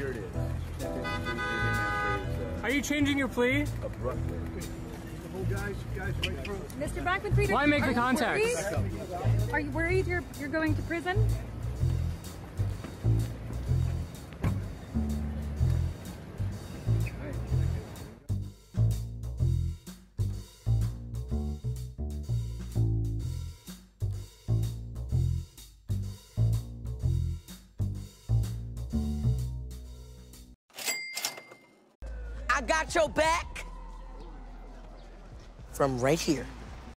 Here it is. Are you changing your plea? Abruptly. Guys, right through. Mr. Bankman-Fried, why make the contact? Are you worried you're going to prison? I got your back from right here.